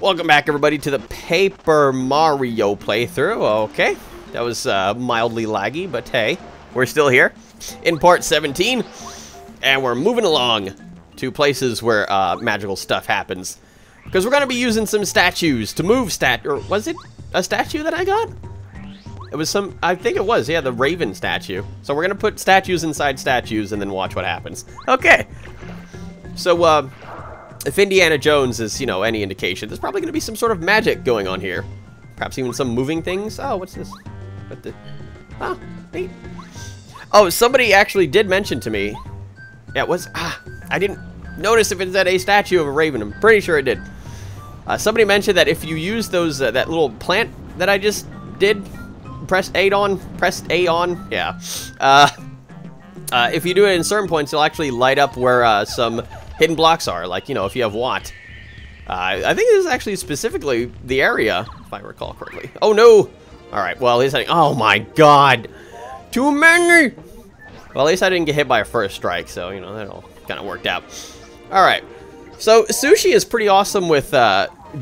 Welcome back, everybody, to the Paper Mario playthrough. Okay, that was mildly laggy, but hey, we're still here in part 17, and we're moving along to places where magical stuff happens, because we're going to be using some statues to move or was it a statue that I got? It was some, I think it was, yeah, the Raven statue. So we're going to put statues inside statues and then watch what happens. Okay, so if Indiana Jones is, you know, any indication, there's probably going to be some sort of magic going on here. Perhaps even some moving things. Oh, what's this? What the? Ah, neat. Oh, somebody actually did mention to me. Yeah, it was, I didn't notice if it said a statue of a raven. I'm pretty sure it did. Somebody mentioned that if you use those, that little plant that I just did, pressed A on, yeah. If you do it in certain points, it'll actually light up where some hidden blocks are, like, you know, if you have Watt. I think this is actually specifically the area, if I recall correctly. Oh, no! Alright, well, at least I... Oh, my God! Too many! Well, at least I didn't get hit by a first strike, so, you know, that all kind of worked out. Alright. So, Sushie is pretty awesome with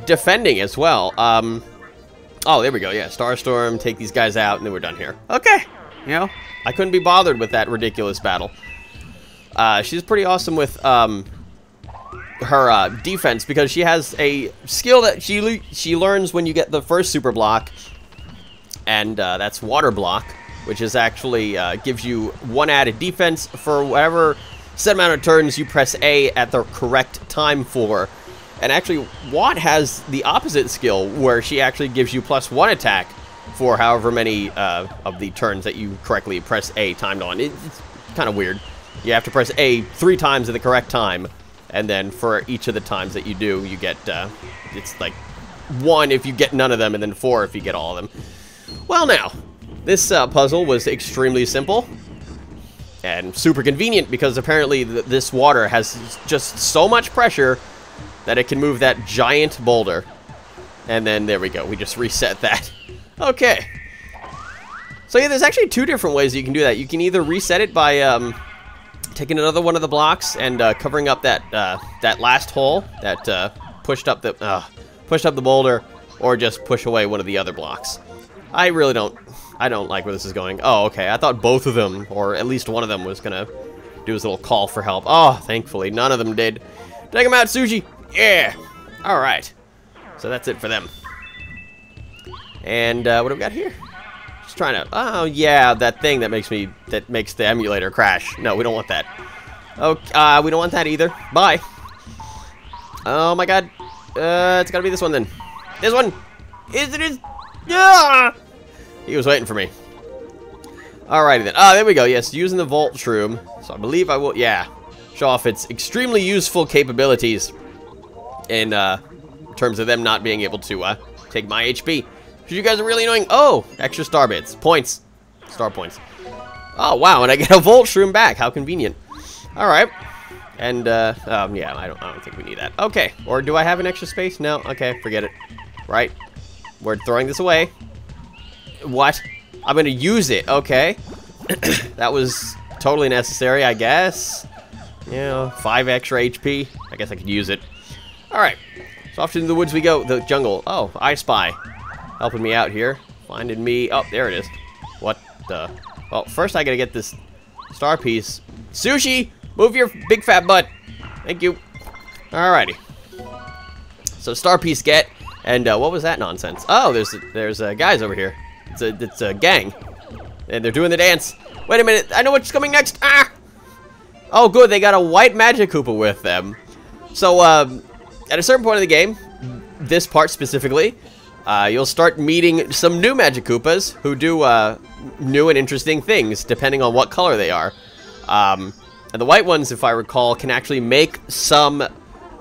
defending as well. Oh, there we go, yeah. Star Storm, take these guys out, and then we're done here. Okay! You know, I couldn't be bothered with that ridiculous battle. She's pretty awesome with... her defense, because she has a skill that she learns when you get the first super block, and that's Water Block, which is actually gives you one added defense for whatever set amount of turns you press A at the correct time for. And actually Watt has the opposite skill, where she actually gives you +1 attack for however many of the turns that you correctly press A timed on. It's kind of weird. You have to press A 3 times at the correct time. And then for each of the times that you do, you get, it's like 1 if you get none of them, and then 4 if you get all of them. Well, now, this puzzle was extremely simple and super convenient, because apparently this water has just so much pressure that it can move that giant boulder. And then, there we go, we just reset that. Okay. So, yeah, there's actually 2 different ways you can do that. You can either reset it by, taking another one of the blocks and covering up that that last hole that pushed up the boulder, or just push away one of the other blocks. I really don't. I don't like where this is going. Oh, okay. I thought both of them, or at least one of them, was gonna do his little call for help. Oh, thankfully none of them did. Take him out, Sushie. Yeah. All right. So that's it for them. And what do we got here? Trying to, oh yeah, that thing that makes me, that makes the emulator crash. No, we don't want that. Oh, we don't want that either. Bye. Oh my God. It's gotta be this one then. This one. Is it his? Yeah. He was waiting for me. Alrighty then. Ah, there we go. Yes, using the Volt Shroom. So I believe I will. Yeah. Show off its extremely useful capabilities in terms of them not being able to take my HP. You guys are really annoying. Oh, extra star bits. Points. Star points. Oh, wow, and I get a Volt Shroom back. How convenient. All right. And, yeah, I don't think we need that. Okay. Or do I have an extra space? No. Okay, forget it. Right. We're throwing this away. What? I'm going to use it. Okay. That was totally necessary, I guess. You know, 5 extra HP. I guess I could use it. All right. So off to the woods we go. The jungle. Oh, I Spy. Helping me out here. Finding me. Oh, there it is. What the? Well, first I gotta get this star piece. Sushie! Move your big fat butt! Thank you. Alrighty. So, star piece get. And what was that nonsense? Oh, there's guys over here. It's a gang. And they're doing the dance. Wait a minute. I know what's coming next. Ah! Oh, good. They got a White Magikoopa with them. So, at a certain point of the game, this part specifically, you'll start meeting some new Magikoopas who do new and interesting things, depending on what color they are. And the white ones, if I recall, can actually make some,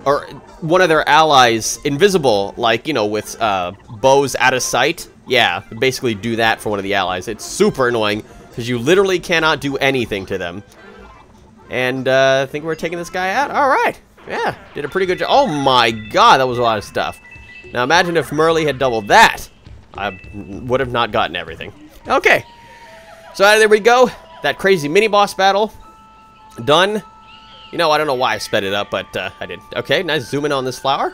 or one of their allies invisible, like, you know, with bows out of sight. Yeah, basically do that for one of the allies. It's super annoying, because you literally cannot do anything to them. And I think we're taking this guy out. All right. Yeah, did a pretty good job. Oh, my God, that was a lot of stuff. Now imagine if Merly had doubled that. I would have not gotten everything. Okay. So there we go. That crazy mini-boss battle. Done. You know, I don't know why I sped it up, but I did. Okay, nice zoom in on this flower.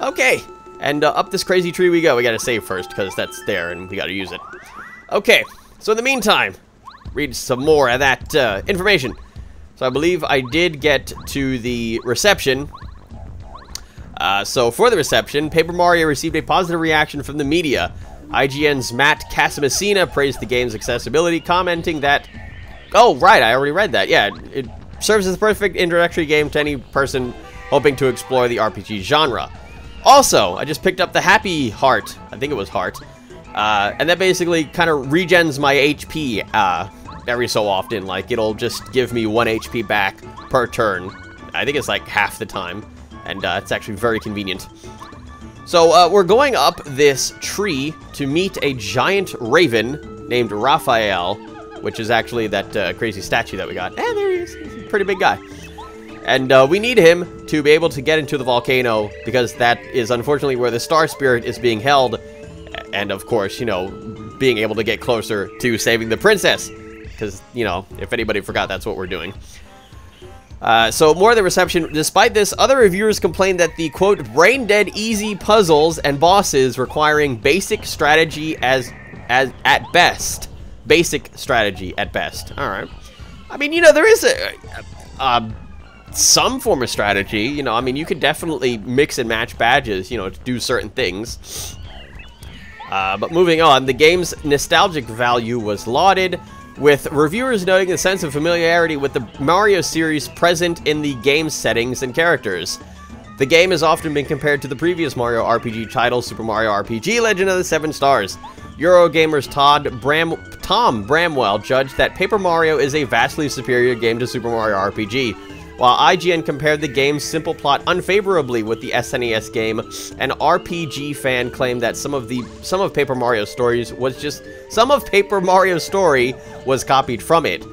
Okay. And up this crazy tree we go. We gotta save first, because that's there, and we gotta use it. Okay, so in the meantime, read some more of that information. So I believe I did get to the reception. So for the reception, Paper Mario received a positive reaction from the media. IGN's Matt Casamassina praised the game's accessibility, commenting that... Oh, right, I already read that. Yeah, it serves as the perfect introductory game to any person hoping to explore the RPG genre. Also, I just picked up the Happy Heart. I think it was Heart. And that basically kind of regens my HP every so often. Like, it'll just give me 1 HP back per turn. I think it's like half the time. And it's actually very convenient. So we're going up this tree to meet a giant raven named Raphael, which is actually that crazy statue that we got. And there he is. He's a pretty big guy. And we need him to be able to get into the volcano, because that is unfortunately where the Star Spirit is being held. And of course, you know, being able to get closer to saving the princess. Because, you know, if anybody forgot, that's what we're doing. So more of the reception. Despite this, other reviewers complained that the, quote, brain-dead easy puzzles and bosses requiring basic strategy as at best. Basic strategy at best. All right. I mean, you know, there is some form of strategy. You know, I mean, you could definitely mix and match badges, you know, to do certain things. But moving on, the game's nostalgic value was lauded, with reviewers noting the sense of familiarity with the Mario series present in the game's settings and characters. The game has often been compared to the previous Mario RPG title, Super Mario RPG Legend of the Seven Stars. Eurogamer's Tom Bramwell judged that Paper Mario is a vastly superior game to Super Mario RPG, while IGN compared the game's simple plot unfavorably with the SNES game. An RPG fan claimed that some of Paper Mario's stories was just... Some of Paper Mario's story was copied from it.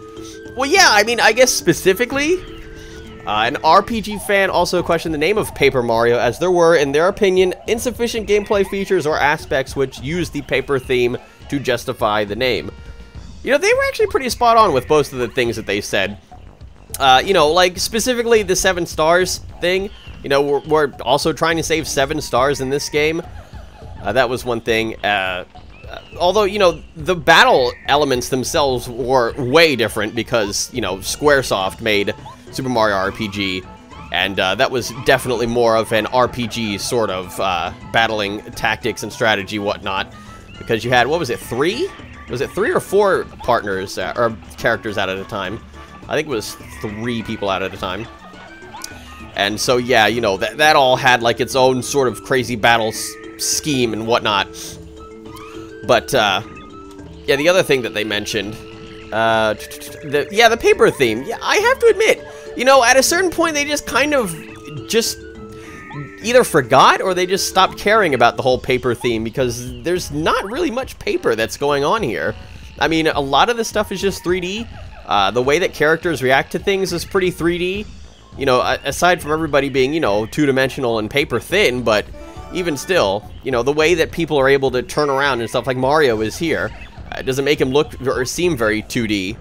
Well, yeah, I mean, I guess specifically... an RPG fan also questioned the name of Paper Mario, as there were, in their opinion, insufficient gameplay features or aspects which used the paper theme to justify the name. You know, they were actually pretty spot on with most of the things that they said. You know, like, specifically the 7 stars thing. You know, we're also trying to save 7 stars in this game. That was one thing. Although, you know, the battle elements themselves were way different, because, you know, Squaresoft made Super Mario RPG. And that was definitely more of an RPG sort of battling tactics and strategy, whatnot. Because you had, what was it, 3? Was it 3 or 4 partners, or characters out at a time? I think it was 3 people out at a time. And so, yeah, you know, that all had, like, its own sort of crazy battle scheme and whatnot. But, yeah, the other thing that they mentioned, the paper theme. Yeah, I have to admit, you know, at a certain point, they just kind of just either forgot or they just stopped caring about the whole paper theme, because there's not really much paper that's going on here. I mean, a lot of this stuff is just 3D. The way that characters react to things is pretty 3D. You know, aside from everybody being, you know, 2-dimensional and paper thin, but even still, you know, the way that people are able to turn around and stuff, like Mario is here, it doesn't make him look or seem very 2D.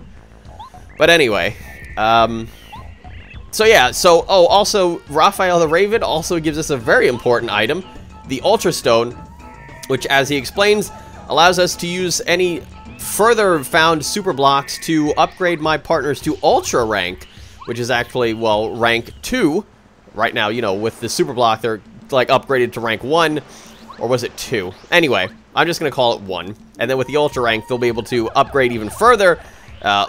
But anyway, so yeah, so, oh, also, Raphael the Raven also gives us a very important item, the Ultra Stone, which, as he explains, allows us to use any further found super blocks to upgrade my partners to Ultra Rank, which is actually, well, rank 2. Right now, you know, with the super block, they're, like, upgraded to rank 1, or was it 2? Anyway, I'm just going to call it 1. And then with the Ultra Rank, they'll be able to upgrade even further,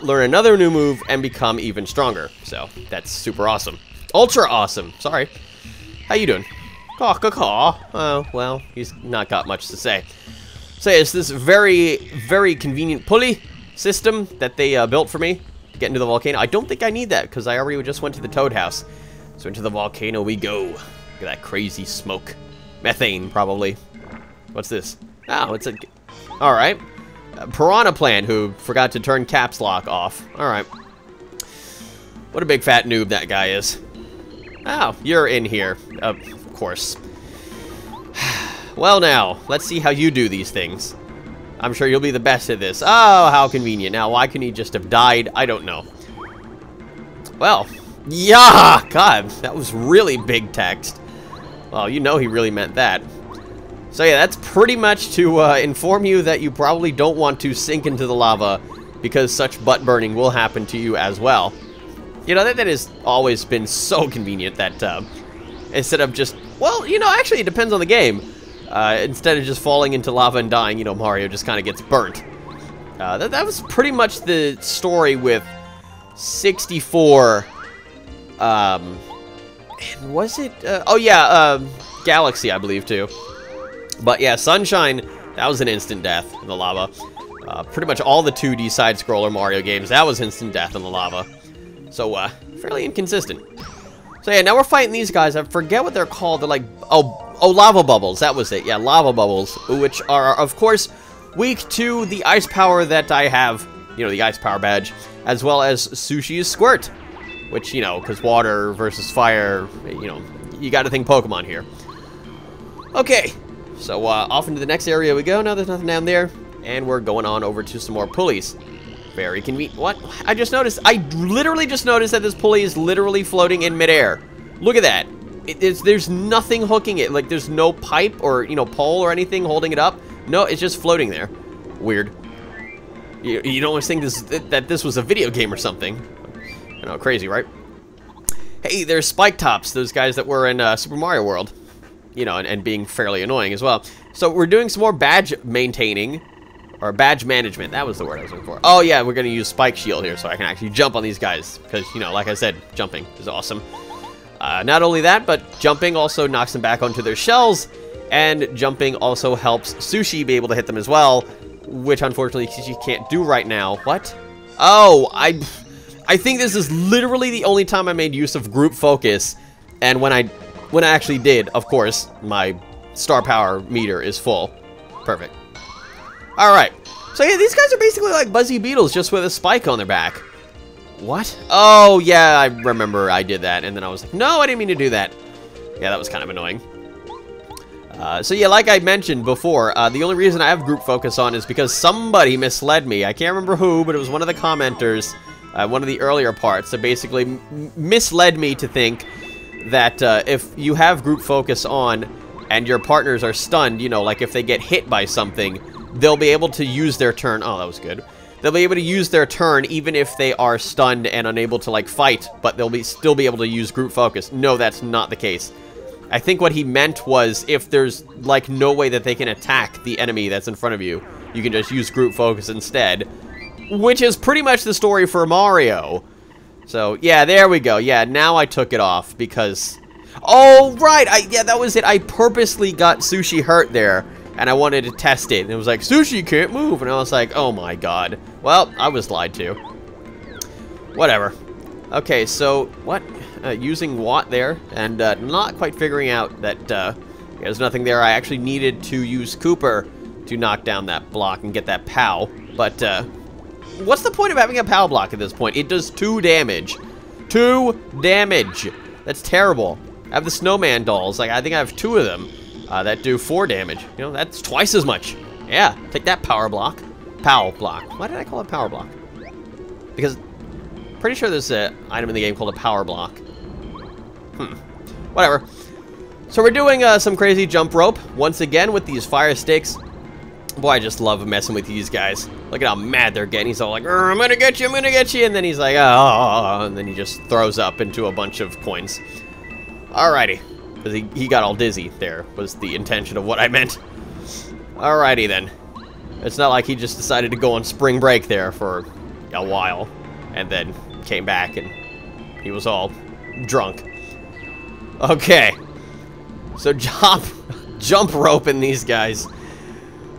learn another new move, and become even stronger. So, that's super awesome. Ultra awesome! Sorry. How you doing? Caw, caw, caw. Oh, well, he's not got much to say. So it's this very, very convenient pulley system that they built for me to get into the volcano. I don't think I need that, because I already just went to the Toad House. So into the volcano we go. Look at that crazy smoke. Methane, probably. What's this? Oh, it's a... Alright. Piranha Plant, who forgot to turn caps lock off. Alright. What a big fat noob that guy is. Oh, you're in here. Of course. Well now, let's see how you do these things. I'm sure you'll be the best at this. Oh, how convenient. Now, why couldn't he just have died? I don't know. Well, yeah, God, that was really big text. Well, you know he really meant that. So yeah, that's pretty much to inform you that you probably don't want to sink into the lava, because such butt burning will happen to you as well. You know, that has always been so convenient, that instead of just, well, you know, actually it depends on the game. Instead of just falling into lava and dying, you know, Mario just kind of gets burnt. That was pretty much the story with 64, and was it, oh yeah, Galaxy, I believe, too. But yeah, Sunshine, that was an instant death in the lava. Pretty much all the 2D side-scroller Mario games, that was instant death in the lava. So, fairly inconsistent. So yeah, now we're fighting these guys. I forget what they're called. They're like, oh, lava bubbles. That was it. Yeah, lava bubbles, which are, of course, weak to the ice power that I have. You know, the ice power badge, as well as Sushie's squirt, which, you know, because water versus fire, you know, you got to think Pokemon here. Okay, so off into the next area we go. Now there's nothing down there, and we're going on over to some more pulleys. Very convenient. What? I just noticed. I literally just noticed that this pulley is literally floating in midair. Look at that. There's nothing hooking it. Like, there's no pipe or, you know, pole or anything holding it up. No, it's just floating there. Weird. You don't always think that this was a video game or something. You know, crazy, right? Hey, there's Spike Tops. Those guys that were in Super Mario World. You know, and being fairly annoying as well. So we're doing some more badge maintaining. Or badge management, that was the word I was looking for. Oh yeah, we're gonna use Spike Shield here so I can actually jump on these guys. Because, you know, like I said, jumping is awesome. Not only that, but jumping also knocks them back onto their shells. And jumping also helps Sushie be able to hit them as well. Which, unfortunately, she can't do right now. What? Oh, I think this is literally the only time I made use of group focus. And when I actually did, of course, my star power meter is full. Perfect. Alright, so yeah, these guys are basically like buzzy beetles, just with a spike on their back. What? Oh, yeah, I remember I did that, and then I was like, no, I didn't mean to do that. Yeah, that was kind of annoying. So yeah, like I mentioned before, the only reason I have group focus on is because somebody misled me. I can't remember who, but it was one of the commenters, one of the earlier parts, that basically misled me to think that if you have group focus on and your partners are stunned, you know, like if they get hit by something, they'll be able to use their turn. Oh, that was good. They'll be able to use their turn even if they are stunned and unable to, like, fight, but they'll still be able to use group focus. No, that's not the case. I think what he meant was if there's, like, no way that they can attack the enemy that's in front of you, you can just use group focus instead, which is pretty much the story for Mario. So, yeah, there we go. Yeah, now I took it off because... Oh, right! Yeah, that was it. I purposely got Sushie hurt there. And I wanted to test it, and it was like, Sushie can't move, and I was like, oh my god. Well, I was lied to. Whatever. Okay, so, what? Using Watt there, and not quite figuring out that there's nothing there. I actually needed to use Kooper to knock down that block and get that POW, but what's the point of having a POW block at this point? It does 2 damage. 2 damage! That's terrible. I have the snowman dolls, like, I think I have 2 of them. That do 4 damage. You know, that's twice as much. Yeah, take that power block. POW block. Why did I call it power block? Because I'm pretty sure there's an item in the game called a power block. Whatever. So we're doing some crazy jump rope once again with these fire sticks. Boy, I just love messing with these guys. Look at how mad they're getting. He's all like, I'm gonna get you, I'm gonna get you. And then he's like, oh, and then he just throws up into a bunch of coins. Alrighty. Because he got all dizzy there, was the intention of what I meant. Alrighty then. It's not like he just decided to go on spring break there for a while, and then came back and he was all drunk. Okay. So jump roping these guys.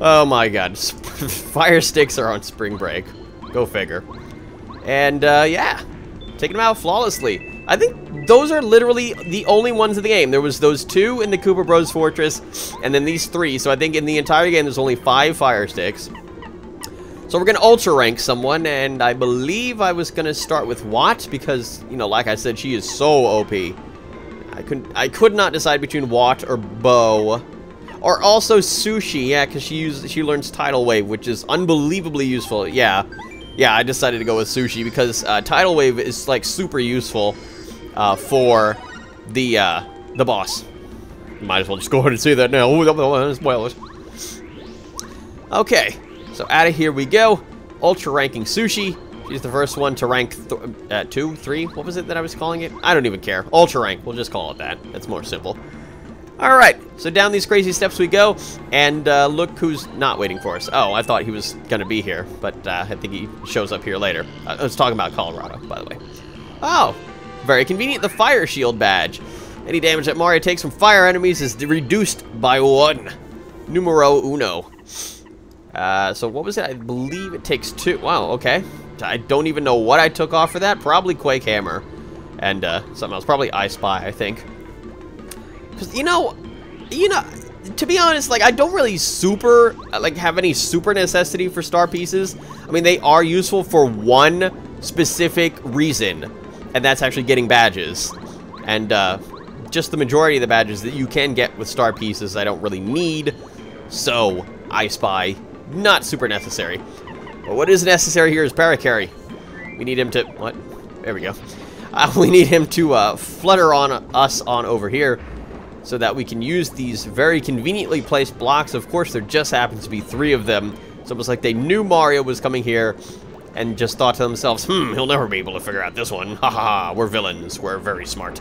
Oh my god. Fire sticks are on spring break. Go figure. And yeah. Taking them out flawlessly. I think those are literally the only ones in the game. There was those 2 in the Koopa Bros. Fortress, and then these 3. So I think in the entire game, there's only 5 Fire Sticks. So we're going to Ultra Rank someone, and I believe I was going to start with Watt, because, you know, like I said, she is so OP. I could not decide between Watt or Bo. Or also Sushie, yeah, because she learns Tidal Wave, which is unbelievably useful. Yeah, I decided to go with Sushie, because Tidal Wave is, like, super useful. For the boss. might as well just go ahead and see that now. Ooh, spoilers. Okay, so out of here we go. Ultra ranking Sushie. She's the first one to rank 2, 3. What was it that I was calling it? I don't even care. Ultra rank. We'll just call it that. That's more simple. All right. So down these crazy steps we go, and look who's not waiting for us. Oh, I thought he was gonna be here, but I think he shows up here later. I was talking about Colorado, by the way. Oh, very convenient. The Fire Shield badge. Any damage that Mario takes from fire enemies is reduced by 1. Numero uno. So what was it? I believe it takes 2. Wow. Okay. I don't even know what I took off for that. Probably Quake Hammer and something else. Probably I Spy, I think. Because, you know, to be honest, like, I don't really super, like, have any super necessity for star pieces. I mean, they are useful for one specific reason, and that's actually getting badges. And just the majority of the badges that you can get with star pieces I don't really need. So, I Spy, not super necessary. But what is necessary here is Parakarry. We need him to... What? There we go. We need him to flutter on us on over here so that we can use these very conveniently placed blocks. Of course, there just happens to be 3 of them. It's almost like they knew Mario was coming here and just thought to themselves, he'll never be able to figure out this one. Ha ha ha, we're villains. We're very smart.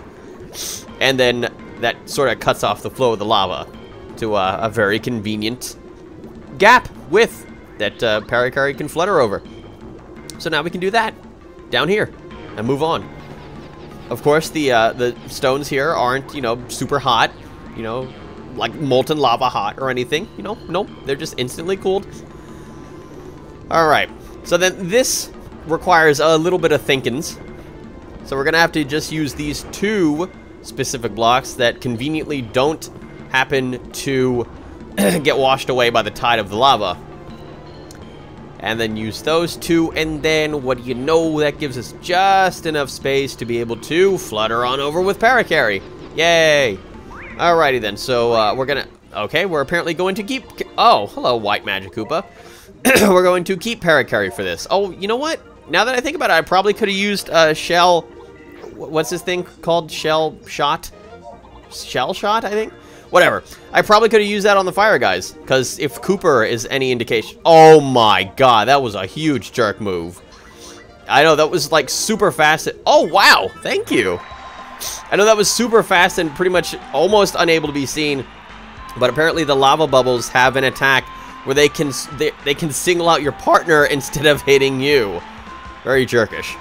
And then that sort of cuts off the flow of the lava to a very convenient gap with... that Parakarry can flutter over. So now we can do that down here and move on. Of course, the stones here aren't, super hot, like molten lava hot or anything. Nope, they're just instantly cooled. All right, so then this requires a little bit of thinkins. So we're gonna have to just use these 2 specific blocks that conveniently don't happen to get washed away by the tide of the lava. And then use those 2, and then, what do you know, that gives us just enough space to be able to flutter on over with Parakarry. Yay! Alrighty then, so we're gonna... Okay, we're apparently going to keep... Oh, hello, White Magikoopa. We're going to keep Parakarry for this. Oh, you know what? Now that I think about it, I probably could have used Shell... What's this thing called? Shell shot? Shell shot, I think? Whatever. I probably could have used that on the fire guys, because if Kooper is any indication... Oh my god, that was a huge jerk move. I know, that was like super fast. Oh wow, thank you. I know that was super fast and pretty much almost unable to be seen, but apparently the lava bubbles have an attack where they can single out your partner instead of hitting you. Very jerkish.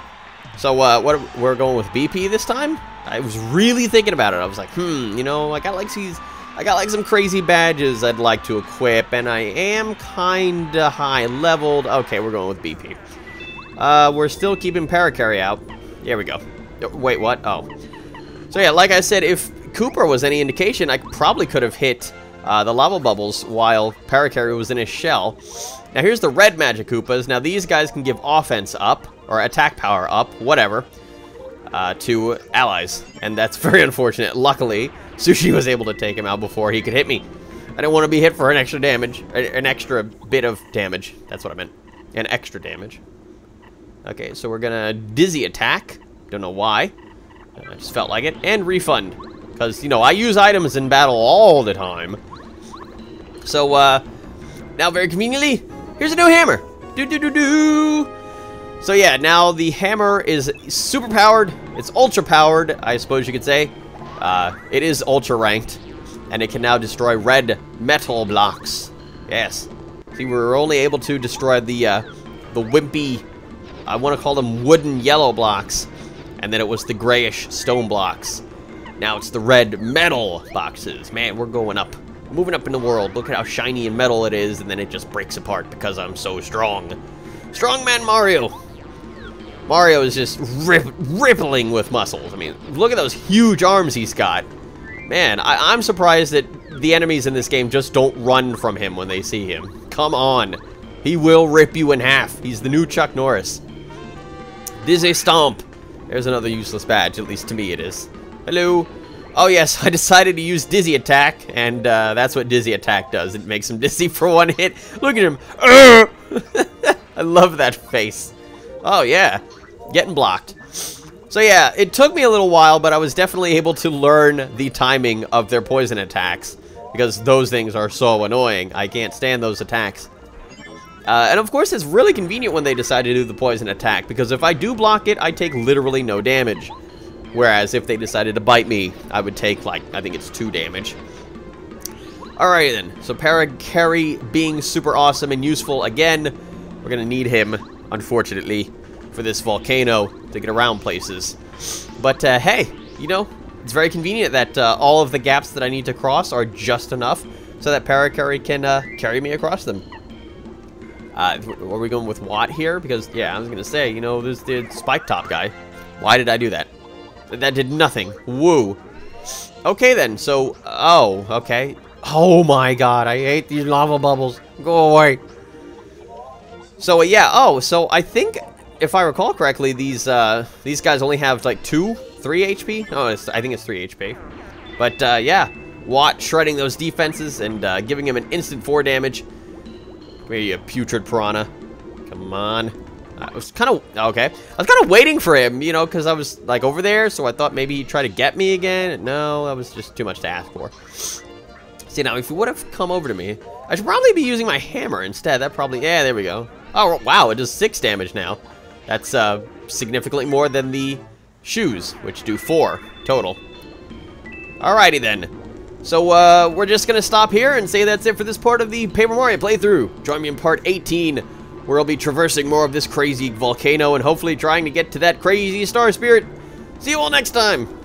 So what we're going with BP this time? I was really thinking about it. I was like, I got like some crazy badges I'd like to equip, and I am kinda high leveled. Okay, we're going with BP. We're still keeping Parakarry out. Here we go. Wait, what? Oh. So yeah, like I said, if Kooper was any indication, I probably could have hit the lava bubbles while Parakarry was in his shell. Now here's the Red Magikoopas. Now these guys can give offense up, or attack power up, whatever, to allies, and that's very unfortunate. Luckily, Sushie was able to take him out before he could hit me. I didn't want to be hit for an extra bit of damage. That's what I meant. An extra damage. Okay, so we're gonna Dizzy Attack. Don't know why. I just felt like it. And Refund. Because, I use items in battle all the time. So, now very conveniently, here's a new hammer. Do-do-do-do! So yeah, now the hammer is super powered. It's ultra powered, I suppose you could say. It is ultra ranked, and it can now destroy red metal blocks. Yes. See, we were only able to destroy the wimpy, I want to call them wooden yellow blocks, and then it was the grayish stone blocks. Now it's the red metal boxes. Man, we're going up, moving up in the world. Look at how shiny and metal it is, and then it just breaks apart because I'm so strong. Strongman Mario. Mario is just rippling with muscles. I mean, look at those huge arms he's got. Man, I'm surprised that the enemies in this game just don't run from him when they see him. Come on. He will rip you in half. He's the new Chuck Norris. Dizzy Stomp. There's another useless badge, at least to me it is. Hello. Oh, yes, I decided to use Dizzy Attack, and that's what Dizzy Attack does. It makes him dizzy for one hit. Look at him. I love that face. Oh, yeah. Getting blocked. So yeah, it took me a little while, but I was definitely able to learn the timing of their poison attacks, because those things are so annoying. I can't stand those attacks. And of course, it's really convenient when they decide to do the poison attack, because if I do block it, I take literally no damage. Whereas if they decided to bite me, I would take, like, I think it's 2 damage. Alright then, so Parakarry being super awesome and useful again. We're gonna need him, unfortunately, for this volcano to get around places. But hey, you know, it's very convenient that all of the gaps that I need to cross are just enough so that Parakarry can carry me across them. Are we going with Watt here? Because, yeah, I was gonna say, you know, there's the Spike Top guy. Why did I do that? That did nothing. Woo. Okay then, so, oh, okay. Oh my god, I hate these lava bubbles. Go away. So, yeah, oh, so I think, if I recall correctly, these guys only have, like, 2, 3 HP? Oh, I think it's 3 HP. But, yeah, Watt shredding those defenses and giving him an instant 4 damage. Where you putrid piranha. Come on. I was kind of waiting for him, you know, because I was, like, over there, so I thought maybe he'd try to get me again. No, that was just too much to ask for. See, now, if he would have come over to me, I should probably be using my hammer instead. That probably, yeah, there we go. Oh, wow, it does 6 damage now. That's significantly more than the shoes, which do 4 total. Alrighty then. So, we're just going to stop here and say that's it for this part of the Paper Mario playthrough. Join me in part 18, where I'll be traversing more of this crazy volcano and hopefully trying to get to that crazy star spirit. See you all next time!